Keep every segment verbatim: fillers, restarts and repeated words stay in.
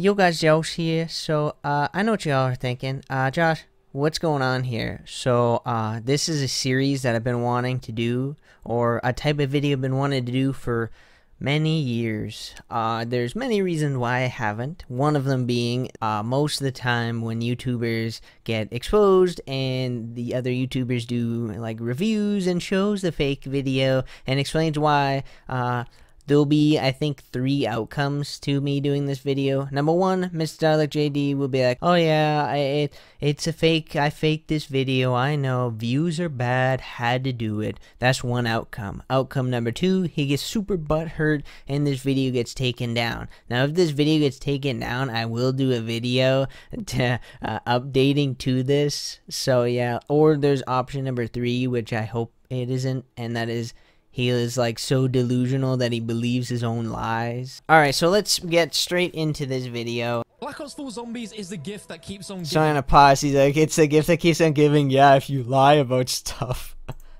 You guys, Josh here. So uh, I know what y'all are thinking. Uh, Josh, what's going on here? So uh, this is a series that I've been wanting to do, or a type of video I've been wanting to do for many years. Uh, there's many reasons why I haven't. One of them being uh, most of the time when YouTubers get exposed and the other YouTubers do like reviews and shows the fake video and explains why. Uh, There'll be, I think, three outcomes to me doing this video. Number one, Mr Dalek J D will be like, oh yeah, I, it, it's a fake, I faked this video, I know, views are bad, had to do it. That's one outcome. Outcome number two, he gets super butthurt and this video gets taken down. Now, if this video gets taken down, I will do a video to, uh, updating to this. So yeah, or there's option number three, which I hope it isn't, and that is, he is like so delusional that he believes his own lies. Alright, so let's get straight into this video. Black Ops four Zombies is the gift that keeps on giving. Trying to pause, he's like, it's the gift that keeps on giving, yeah, if you lie about stuff.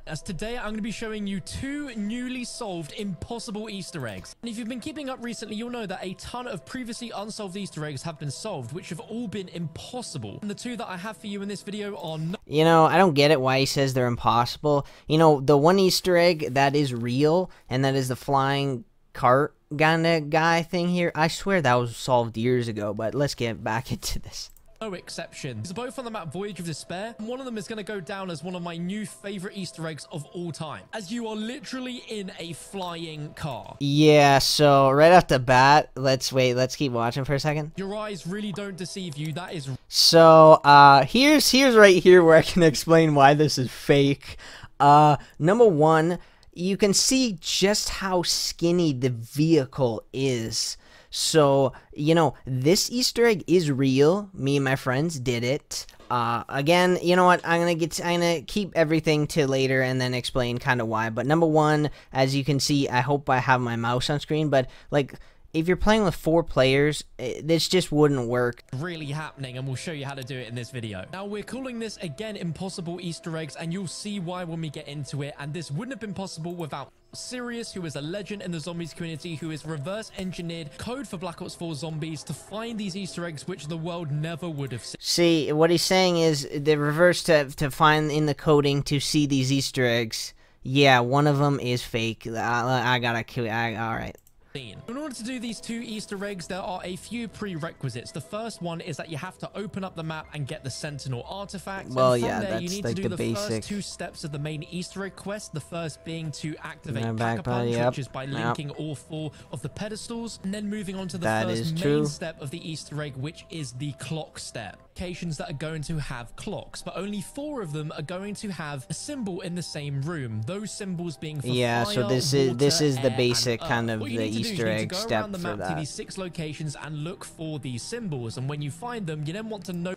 As today I'm going to be showing you two newly solved impossible Easter eggs. And if you've been keeping up recently, you'll know that a ton of previously unsolved Easter eggs have been solved, which have all been impossible. And the two that I have for you in this video are... You know, I don't get it why he says they're impossible. You know, the one Easter egg that is real, and that is the flying cart kind of guy thing here. I swear that was solved years ago, but let's get back into this. No exception. These are both on the map Voyage of Despair, and one of them is going to go down as one of my new favorite Easter eggs of all time, as you are literally in a flying car. Yeah, so right off the bat, let's wait, let's keep watching for a second. Your eyes really don't deceive you, that is... So, uh, here's, here's right here where I can explain why this is fake. Uh, number one, you can see just how skinny the vehicle is. So, you know, this Easter egg is real. Me and my friends did it. Uh, again, you know what? I'm gonna get. I'm gonna keep everything to later and then explain kind of why. But number one, as you can see, I hope I have my mouse on screen. But like, if you're playing with four players, it, this just wouldn't work. Really happening, and we'll show you how to do it in this video. Now, we're calling this, again, impossible Easter eggs, and you'll see why when we get into it. And this wouldn't have been possible without Sirius, who is a legend in the zombies community, who is reverse engineered code for Black Ops four Zombies to find these Easter eggs which the world never would have seen. See, what he's saying is the reverse to, to find in the coding to see these Easter eggs. Yeah, one of them is fake. I, I gotta kill I, all right. In order to do these two Easter eggs, there are a few prerequisites. The first one is that you have to open up the map and get the Sentinel artifact. Well, and from yeah, there, that's you need like to do the, the first two steps of the main Easter egg quest. The first being to activate Pack-a-Punch, yep. which is by linking yep. all four of the pedestals, and then moving on to the that first main true. step of the Easter egg, which is the clock step. Locations that are going to have clocks, but only four of them are going to have a symbol in the same room. Those symbols being for yeah. Fire, so this water, is this is the basic kind of the Easter. Easter egg step for that. You need to go around the map to these six locations and look for these symbols, and when you find them, you then want to know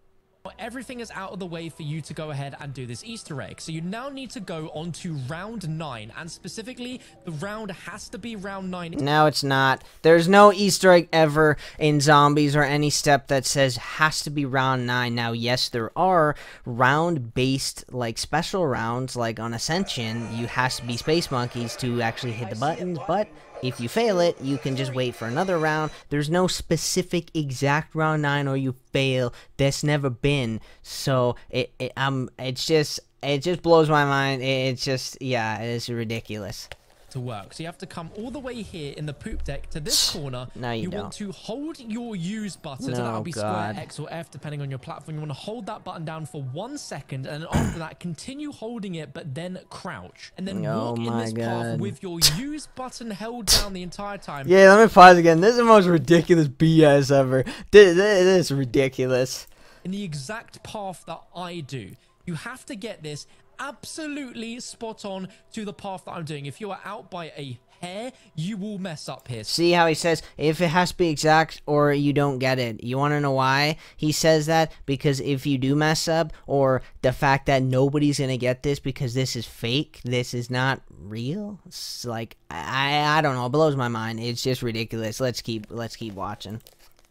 everything is out of the way for you to go ahead and do this Easter egg. So you now need to go on to round nine, and specifically the round has to be round nine. No, it's not. There's no Easter egg ever in Zombies or any step that says has to be round nine. Now, yes, there are round based like special rounds, like on Ascension you has to be space monkeys to actually hit the buttons, but if you fail it, you can just wait for another round. There's no specific exact round nine or you fail. That's never been. So it, it um it's just it just blows my mind. It's just yeah, it's ridiculous. To work, so you have to come all the way here in the poop deck to this corner. No, you, you don't. want to hold your use button, no, so that'll be God. square X or F depending on your platform. You want to hold that button down for one second, and then after that continue holding it, but then crouch and then oh walk in this God. path with your use button held down the entire time. Yeah, let me pause again. This is the most ridiculous B S ever. This, this is ridiculous. In the exact path that I do, you have to get this absolutely spot on to the path that I'm doing. If you are out by a hair, you will mess up here. See how he says if it has to be exact or you don't get it. You want to know why he says that? Because if you do mess up, or the fact that nobody's gonna get this because this is fake, this is not real. It's like I I don't know. It blows my mind. It's just ridiculous. Let's keep let's keep watching.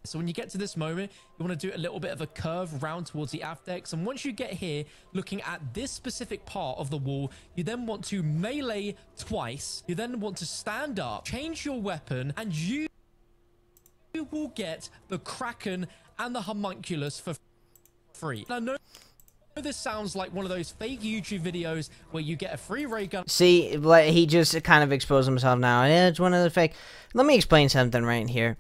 So when you get to this moment, you want to do a little bit of a curve round towards the aft decks, and once you get here, looking at this specific part of the wall, you then want to melee twice. You then want to stand up, change your weapon, and use you will get the Kraken and the homunculus for free. And I know this sounds like one of those fake YouTube videos where you get a free ray gun. See, he just kind of exposed himself now. Yeah, it's one of the fake. Let me explain something right here.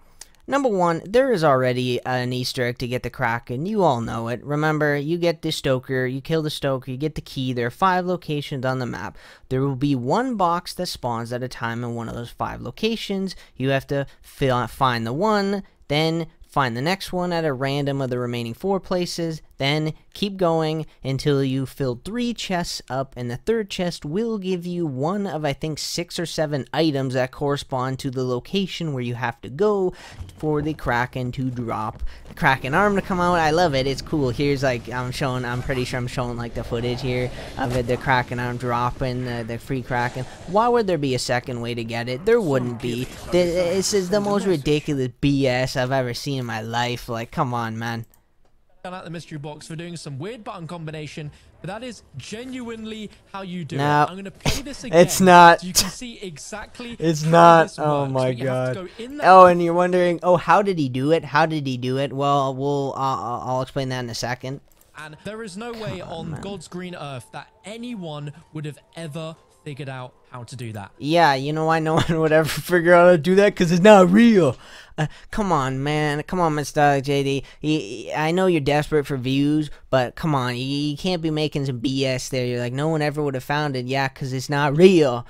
Number one, there is already an Easter egg to get the Kraken. You all know it. Remember, you get the Stoker, you kill the Stoker, you get the key. There are five locations on the map. There will be one box that spawns at a time in one of those five locations. You have to fill, find the one, then find the next one at a random of the remaining four places, then keep going until you fill three chests up, and the third chest will give you one of, I think, six or seven items that correspond to the location where you have to go for the Kraken to drop. The Kraken arm to come out, I love it, it's cool. Here's like, I'm showing, I'm pretty sure I'm showing like the footage here of it, the Kraken arm dropping, the, the free Kraken. Why would there be a second way to get it? There wouldn't be. This is the most ridiculous B S I've ever seen in my life. Like, come on, man. Out like the mystery box for doing some weird button combination, but that is genuinely how you do no. it. I'm gonna play this again. It's not. So you can see exactly. It's not. Oh my god. Go oh, and you're wondering, oh, how did he do it? How did he do it? Well, we'll. Uh, I'll explain that in a second. And there is no Come way on, on God's green earth that anyone would have ever figured out how to do that. Yeah, you know why no one would ever figure out how to do that? Because it's not real. Uh, come on, man. Come on, Mr Dalek J D. You, I know you're desperate for views, but come on. You, you can't be making some B S there. You're like, no one ever would have found it. Yeah, because it's not real.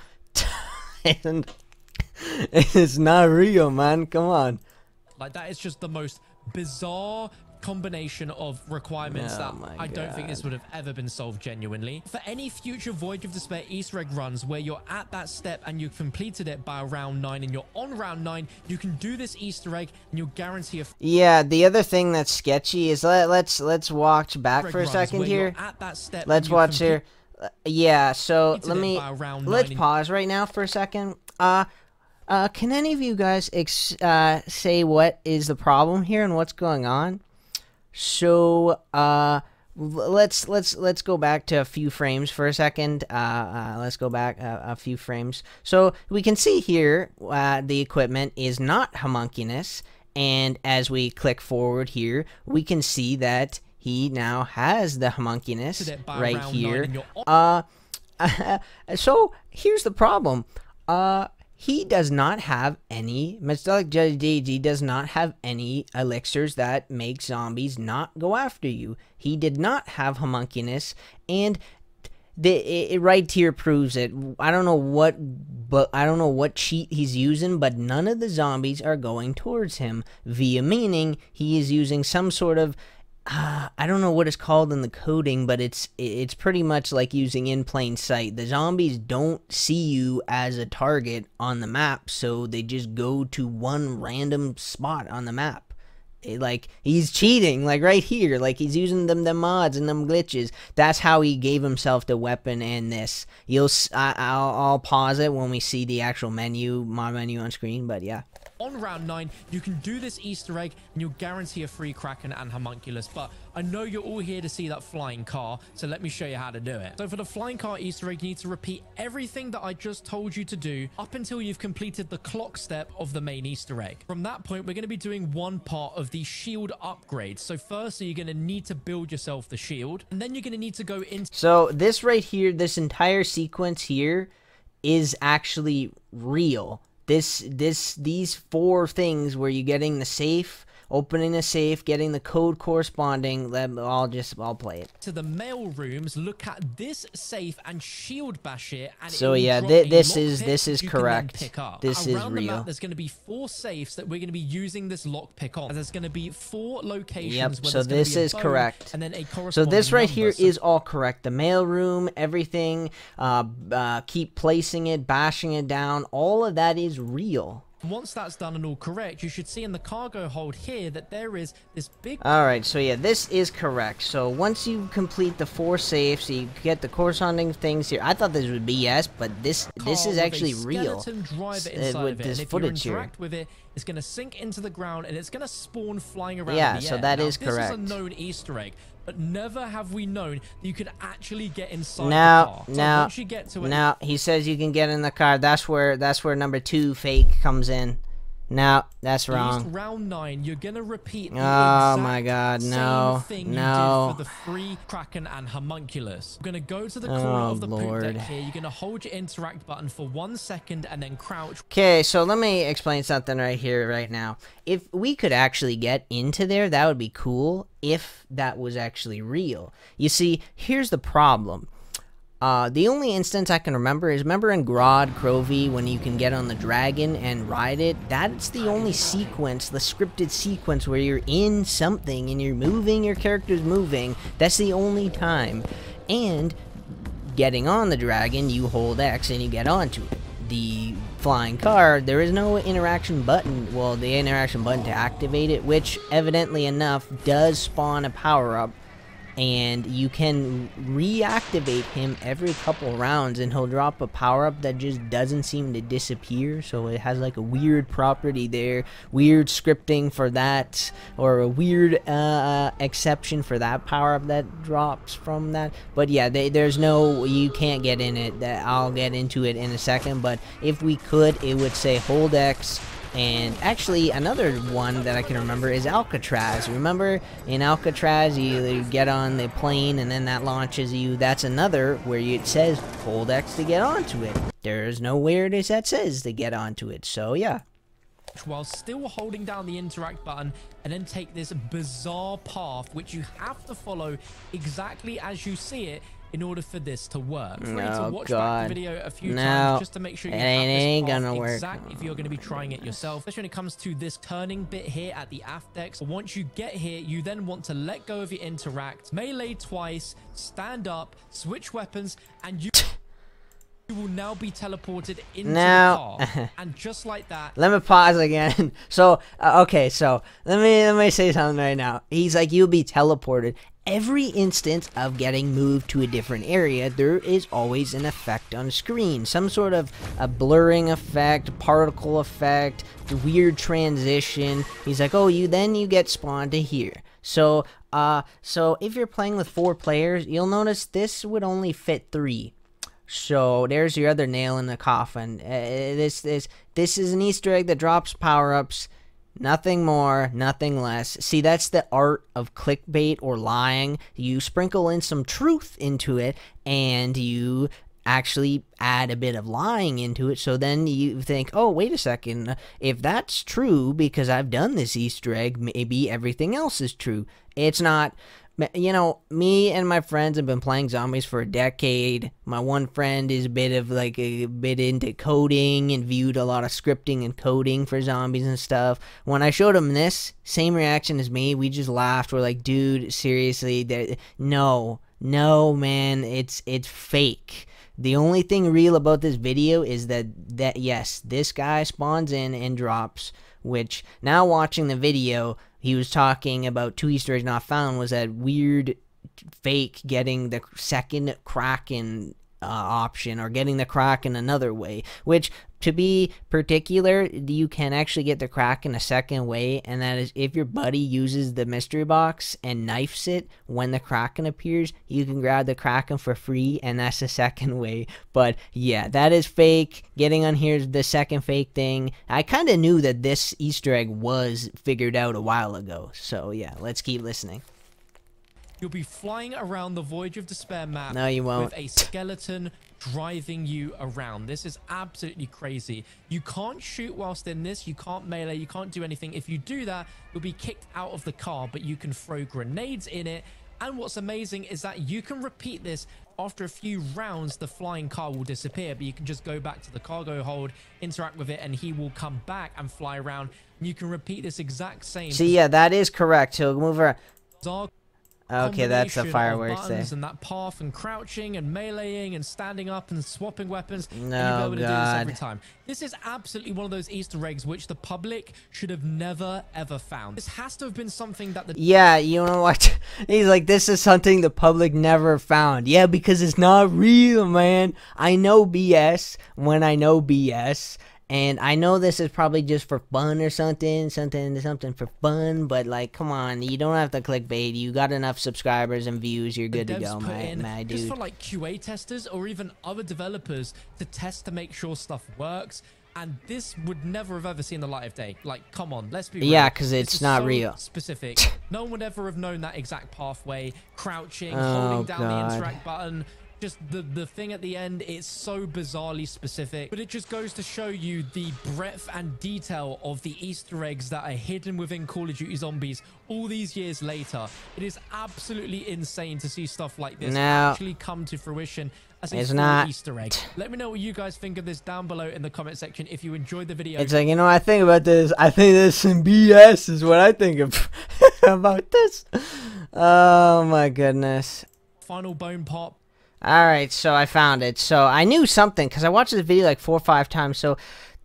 And it's not real, man. Come on. Like, that is just the most bizarre combination of requirements oh that I God. don't think this would have ever been solved genuinely. For any future Voyage of Despair Easter egg runs where you're at that step and you've completed it by round nine and you're on round nine, you can do this Easter egg and you'll guarantee a yeah. The other thing that's sketchy is let, let's let's watch back for a second here. At that step let's watch here. Uh, yeah, so let me let's pause right now for a second. Uh, uh, can any of you guys ex uh say what is the problem here and what's going on? So uh let's let's let's go back to a few frames for a second. Uh, uh let's go back a, a few frames. So we can see here uh the equipment is not homunculus, and as we click forward here, we can see that he now has the homunculus right here. Uh so here's the problem. Uh He does not have any, Mr Dalek J D does not have any elixirs that make zombies not go after you. He did not have homunculus, and the it, it right here proves it. I don't know what, but I don't know what cheat he's using, but none of the zombies are going towards him via meaning he is using some sort of Uh, I don't know what it's called in the coding, but it's it's pretty much like using in plain sight. The zombies don't see you as a target on the map, so they just go to one random spot on the map. It, like, he's cheating, like right here, like he's using them the mods and them glitches. That's how he gave himself the weapon and this. You'll I, I'll, I'll pause it when we see the actual menu, mod menu on screen, but yeah. On round nine, you can do this Easter egg and you'll guarantee a free Kraken and homunculus. But I know you're all here to see that flying car, so let me show you how to do it. So for the flying car Easter egg, you need to repeat everything that I just told you to do up until you've completed the clock step of the main Easter egg. From that point, we're going to be doing one part of the shield upgrade. So firstly, you're going to need to build yourself the shield, and then you're going to need to go into... So this right here, this entire sequence here is actually real. This, this, these four things where you're getting the safe, opening the safe, getting the code corresponding. I'll just, I'll play it. To the mail rooms, look at this safe and shield bash it. And so it yeah, th this is pick. this is you correct. This Around is real. The map, there's going to be four safes that we're going to be using this lockpick on. And there's going to be four locations. Yep. Where so this is phone, correct. And then a corresponding so this right number, here so is all correct. The mail room, everything. Uh, uh, keep placing it, bashing it down. All of that is real. Once that's done and all correct, you should see in the cargo hold here that there is this big... Alright, so yeah, this is correct. So once you complete the four safes, you get the corresponding things here. I thought this was B S, but this this is actually real. Uh, with this footage here. With it, it's going to sink into the ground and it's going to spawn flying around yeah, in the so air. That now, is this correct. This is a known Easter egg, but never have we known that you could actually get inside now, the car. So now, once you get to it, now, he says you can get in the car. That's where that's where number two fake comes in. No, that's wrong. East round nine, you're gonna repeat the oh my god, no, thing no. You did for the free Kraken and homunculus. You're gonna go to the corner oh, of the Lord. poop deck here. You're gonna hold your interact button for one second and then crouch. Okay, so let me explain something right here, right now. If we could actually get into there, that would be cool. If that was actually real, you see, here's the problem. Uh, the only instance I can remember is, remember in Grodd Crovi when you can get on the dragon and ride it? That's the only sequence, the scripted sequence where you're in something and you're moving, your character's moving. That's the only time. And getting on the dragon, you hold X and you get onto it. The flying car, there is no interaction button, well, the interaction button to activate it, which evidently enough does spawn a power-up. And you can reactivate him every couple rounds and he'll drop a power-up that just doesn't seem to disappear. So it has like a weird property there, weird scripting for that, or a weird uh, exception for that power-up that drops from that. But yeah, they, there's no, you can't get in it. That I'll get into it in a second, but if we could, it would say hold X. And actually, another one that I can remember is Alcatraz. Remember in Alcatraz, you, you get on the plane and then that launches you. That's another where you, it says hold X to get onto it. There's nowhere it is that says to get onto it. So yeah. While still holding down the interact button, and then take this bizarre path which you have to follow exactly as you see it in order for this to work. Free no, to watch God. Back the video a few no. times just to make sure you it have ain't this gonna work. Exactly if you're gonna be trying it yourself. Especially when it comes to this turning bit here at the aft decks. Once you get here, you then want to let go of your interact, melee twice, stand up, switch weapons, and you You will now be teleported into now, the car, and just like that. Let me pause again. So, uh, okay, so let me let me say something right now. He's like, you'll be teleported. Every instance of getting moved to a different area, there is always an effect on screen. Some sort of a blurring effect, particle effect, weird transition. He's like, oh, you then you get spawned to here. So, uh, so if you're playing with four players, you'll notice this would only fit three. So there's your other nail in the coffin. Uh, this this this is an Easter egg that drops power-ups, nothing more, nothing less. See, that's the art of clickbait or lying. You sprinkle in some truth into it, and you actually add a bit of lying into it. So then you think, oh, wait a second, if that's true because I've done this Easter egg, maybe everything else is true. It's not. You know, me and my friends have been playing zombies for a decade. My one friend is a bit of like a bit into coding and viewed a lot of scripting and coding for zombies and stuff. When I showed him this, same reaction as me. We just laughed. We're like, dude, seriously, no, no, man, it's it's fake. The only thing real about this video is that that yes, this guy spawns in and drops. Which now watching the video, he was talking about two Easter eggs not found was that weird fake getting the second Kraken uh, option or getting the Kraken another way. Which to be particular, you can actually get the Kraken a second way, and that is if your buddy uses the mystery box and knifes it when the Kraken appears, you can grab the Kraken for free, and that's the second way. But yeah, that is fake. Getting on here is the second fake thing. I kind of knew that this Easter egg was figured out a while ago. So yeah, let's keep listening. You'll be flying around the Voyage of Despair map no, you won't. with a skeleton driving you around. This is absolutely crazy. You can't shoot whilst in this. You can't melee. You can't do anything. If you do that, you'll be kicked out of the car, but you can throw grenades in it. And what's amazing is that you can repeat this. After a few rounds, the flying car will disappear, but you can just go back to the cargo hold, interact with it, and he will come back and fly around. And you can repeat this exact same. See, yeah, that is correct. He'll move around. Dark Okay, that's the fireworks there. And that path and crouching and meleeing and standing up and swapping weapons. No, and you'll be able to God. do this every time. This is absolutely one of those Easter eggs which the public should have never, ever found. This has to have been something that the... Yeah, you know what? He's like, this is something the public never found. Yeah, because it's not real, man. I know B S when I know B S. And I know this is probably just for fun or something, something, something for fun, but like, come on, you don't have to clickbait. You got enough subscribers and views, you're good to go, my, my dude. Just for like Q A testers or even other developers to test to make sure stuff works. and this would never have ever seen the light of day. Like, come on, let's be real. Yeah, because it's this not so real. Specific. No one would ever have known that exact pathway. Crouching, oh, holding down God. the interact button. Just the, the thing at the end, it's so bizarrely specific, but it just goes to show you the breadth and detail of the Easter eggs that are hidden within Call of Duty Zombies all these years later. It is absolutely insane to see stuff like this no, actually come to fruition as it's not Easter egg. Let me know what you guys think of this down below in the comment section. If you enjoyed the video, it's like, you know, I think about this. I think there's some B S is what I think of about this. Oh my goodness. Final bone pop. Alright, so I found it. So I knew something because I watched this video like four or five times. So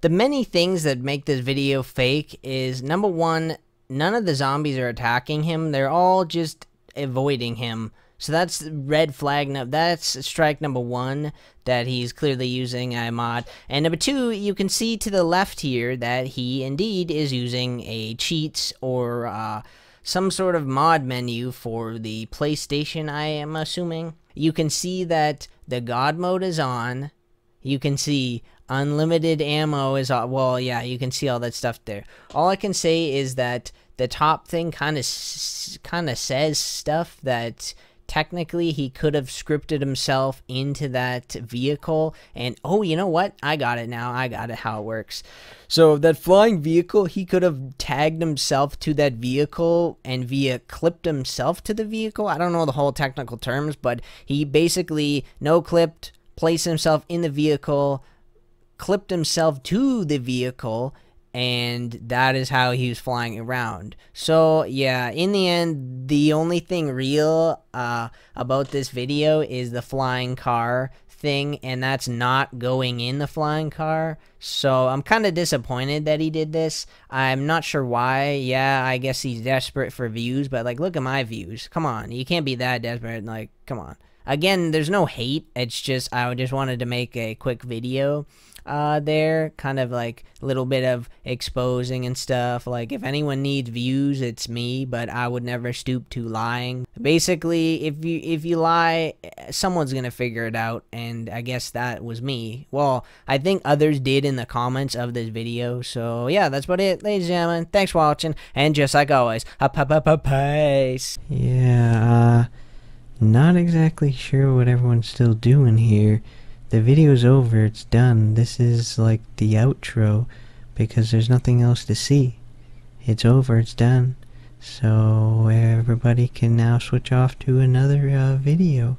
the many things that make this video fake is, number one, none of the zombies are attacking him. They're all just avoiding him. So that's red flag. That's strike number one, that he's clearly using a mod. And number two, you can see to the left here that he indeed is using a cheats or uh, some sort of mod menu for the PlayStation, I am assuming. You can see that the God mode is on. You can see unlimited ammo is on. Well, yeah, you can see all that stuff there. All I can say is that the top thing kind of kind of says stuff that technically he could have scripted himself into that vehicle. And oh, you know what? I got it now. I got it how it works. So that flying vehicle, he could have tagged himself to that vehicle and via clipped himself to the vehicle. I don't know the whole technical terms, but he basically no clipped, placed himself in the vehicle, clipped himself to the vehicle, and that is how he was flying around. So yeah, in the end, the only thing real uh, about this video is the flying car thing, and that's not going in the flying car. So I'm kind of disappointed that he did this. I'm not sure why. Yeah, I guess he's desperate for views, but like, look at my views. Come on, you can't be that desperate. Like, come on. Again, there's no hate. It's just I just wanted to make a quick video. Uh, there kind of like a little bit of exposing and stuff. Like, if anyone needs views, it's me, but I would never stoop to lying. Basically, if you if you lie, someone's gonna figure it out, and I guess that was me. Well, I think others did in the comments of this video. So yeah, that's about it, ladies and gentlemen. Thanks for watching, and just like always, up up up up pace. Yeah, uh, not exactly sure what everyone's still doing here. The video's over, it's done. This is like the outro because there's nothing else to see. It's over, it's done. So everybody can now switch off to another uh, video.